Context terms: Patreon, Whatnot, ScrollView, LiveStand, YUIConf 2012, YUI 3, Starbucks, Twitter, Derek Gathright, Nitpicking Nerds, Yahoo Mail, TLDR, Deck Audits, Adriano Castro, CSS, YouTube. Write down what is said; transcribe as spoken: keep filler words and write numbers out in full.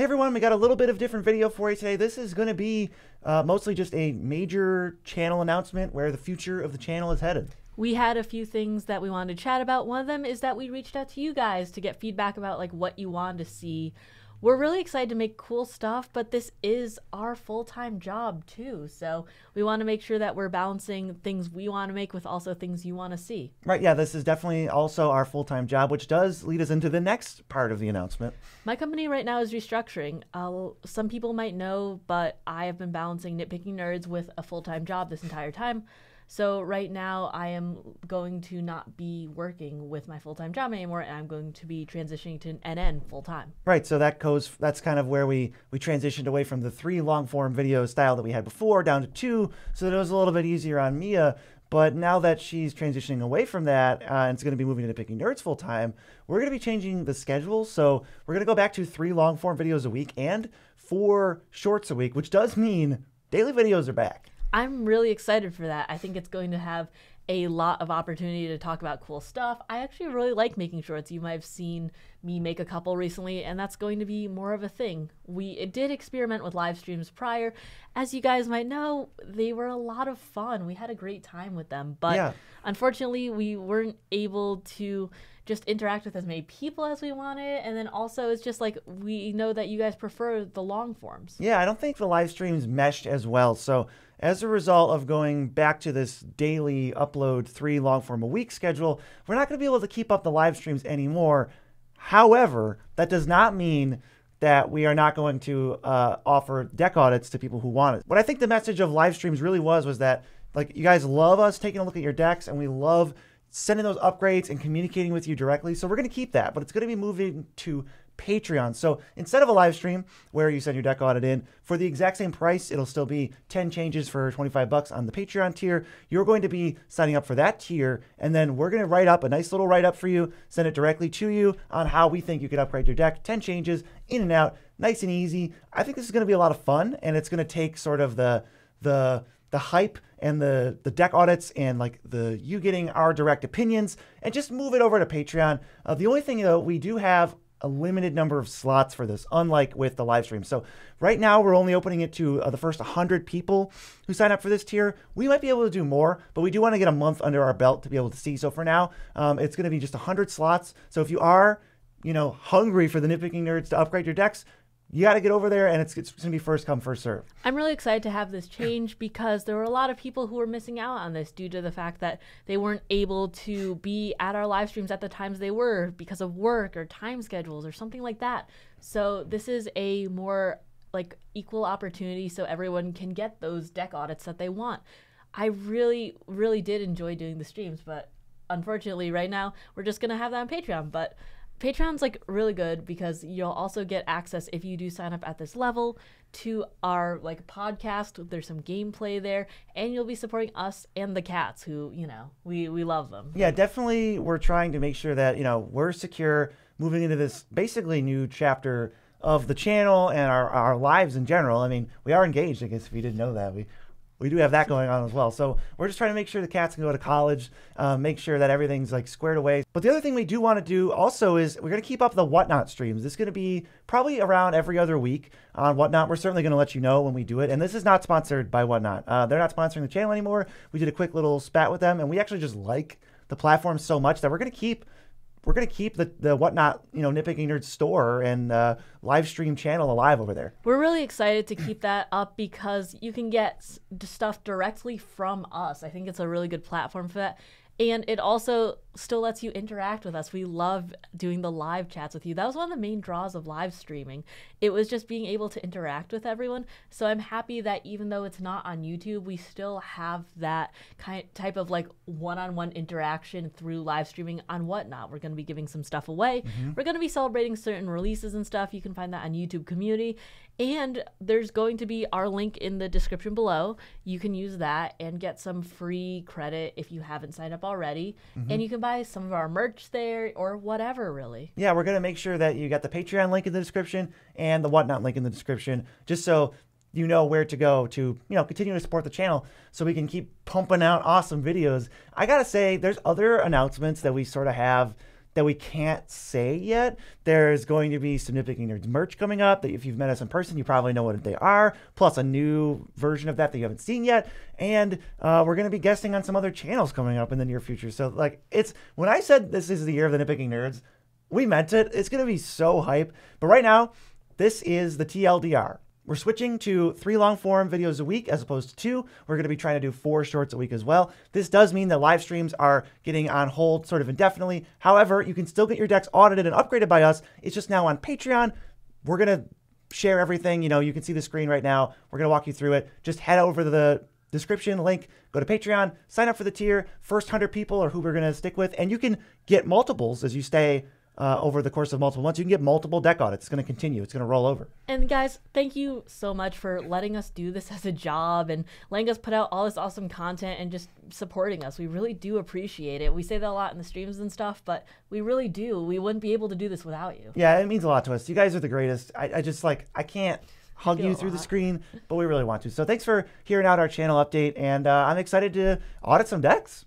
Hey everyone, we got a little bit of different video for you today. This is going to be uh, mostly just a major channel announcement where the future of the channel is headed. We had a few things that we wanted to chat about. One of them is that we reached out to you guys to get feedback about like what you wanted to see. We're really excited to make cool stuff, but this is our full-time job too. So we want to make sure that we're balancing things we want to make with also things you want to see. Right, yeah, this is definitely also our full-time job, which does lead us into the next part of the announcement. My company right now is restructuring. Uh, some people might know, but I have been balancing Nitpicking Nerds with a full-time job this entire time. So right now I am going to not be working with my full-time job anymore, and I'm going to be transitioning to an N N full-time. Right, so that goes, that's kind of where we, we transitioned away from the three long-form video style that we had before down to two, so that it was a little bit easier on Mia. But now that she's transitioning away from that, uh, and it's going to be moving into Picking Nerds full-time, we're going to be changing the schedule. So we're going to go back to three long-form videos a week and four shorts a week, which does mean daily videos are back. I'm really excited for that. I think it's going to have a lot of opportunity to talk about cool stuff. I actually really like making shorts. You might have seen me make a couple recently, and that's going to be more of a thing. We did experiment with live streams prior. As you guys might know, they were a lot of fun. We had a great time with them, but yeah. Unfortunately, we weren't able to just interact with as many people as we wanted, and then also it's just like we know that you guys prefer the long forms. Yeah, I don't think the live streams meshed as well, so as a result of going back to this daily upload three long form a week schedule, we're not going to be able to keep up the live streams anymore. However, that does not mean that we are not going to uh, offer deck audits to people who want it. What I think the message of live streams really was was that like you guys love us taking a look at your decks, and we love sending those upgrades and communicating with you directly. So we're going to keep that, but it's going to be moving to Patreon. So instead of a live stream where you send your deck audit in for the exact same price, it'll still be ten changes for twenty-five bucks on the Patreon tier. You're going to be signing up for that tier, and then we're going to write up a nice little write up for you, send it directly to you on how we think you could upgrade your deck. ten changes in and out, nice and easy. I think this is going to be a lot of fun, and it's going to take sort of the the the hype and the, the deck audits and like the you getting our direct opinions and just move it over to Patreon. Uh, the only thing though, we do have a limited number of slots for this, unlike with the live stream. So right now we're only opening it to uh, the first one hundred people who sign up for this tier. We might be able to do more, but we do want to get a month under our belt to be able to see. So for now, um, it's going to be just one hundred slots. So if you are, you know, hungry for the Nitpicking Nerds to upgrade your decks, you got to get over there, and it's, it's going to be first come, first serve. I'm really excited to have this change because there were a lot of people who were missing out on this due to the fact that they weren't able to be at our live streams at the times they were because of work or time schedules or something like that. So this is a more like equal opportunity so everyone can get those deck audits that they want. I really, really did enjoy doing the streams, but unfortunately right now we're just going to have that on Patreon. But Patreon's like really good because you'll also get access, if you do sign up at this level, to our like podcast. There's some gameplay there, and you'll be supporting us and the cats who, you know, we, we love them. Yeah, definitely we're trying to make sure that, you know, we're secure moving into this basically new chapter of the channel and our, our lives in general. I mean, we are engaged, I guess if you didn't know that. We We do have that going on as well. So we're just trying to make sure the cats can go to college, uh, make sure that everything's like squared away. But the other thing we do want to do also is we're going to keep up the Whatnot streams. This is going to be probably around every other week on Whatnot. We're certainly going to let you know when we do it. And this is not sponsored by Whatnot. Uh, they're not sponsoring the channel anymore. We did a quick little spat with them, and we actually just like the platform so much that we're going to keep We're going to keep the, the Whatnot, you know, Nitpicking Nerds store and uh, live stream channel alive over there. We're really excited to keep that up because you can get stuff directly from us. I think it's a really good platform for that. And it also still lets you interact with us. We love doing the live chats with you. That was one of the main draws of live streaming. It was just being able to interact with everyone. So I'm happy that even though it's not on YouTube, we still have that kind type of like one-on-one interaction through live streaming on Whatnot. We're going to be giving some stuff away. Mm-hmm. We're going to be celebrating certain releases and stuff. You can find that on YouTube community. And there's going to be our link in the description below. You can use that and get some free credit if you haven't signed up already. Mm-hmm. And you can buy some of our merch there or whatever, really. Yeah, we're going to make sure that you got the Patreon link in the description and the Whatnot link in the description, just so you know where to go to, you know, continue to support the channel so we can keep pumping out awesome videos. I got to say, there's other announcements that we sort of have that we can't say yet. There's going to be some Nitpicking Nerds merch coming up that if you've met us in person, you probably know what they are, plus a new version of that that you haven't seen yet. And uh, we're going to be guesting on some other channels coming up in the near future. So, like, it's when I said this is the year of the Nitpicking Nerds, we meant it. It's going to be so hype. But right now, this is the T L D R. We're switching to three long-form videos a week as opposed to two. We're going to be trying to do four shorts a week as well. This does mean that live streams are getting on hold sort of indefinitely. However, you can still get your decks audited and upgraded by us. It's just now on Patreon. We're going to share everything. You know, you can see the screen right now. We're going to walk you through it. Just head over to the description link, go to Patreon, sign up for the tier. First one hundred people are who we're going to stick with. And you can get multiples as you stay Uh, over the course of multiple months. You can get multiple deck audits. It's going to continue. It's going to roll over. And guys, thank you so much for letting us do this as a job and letting us put out all this awesome content and just supporting us. We really do appreciate it. We say that a lot in the streams and stuff, but we really do. We wouldn't be able to do this without you. Yeah, it means a lot to us. You guys are the greatest. I, I just, like, I can't hug you through the screen, but we really want to. So thanks for hearing out our channel update, and uh, I'm excited to audit some decks.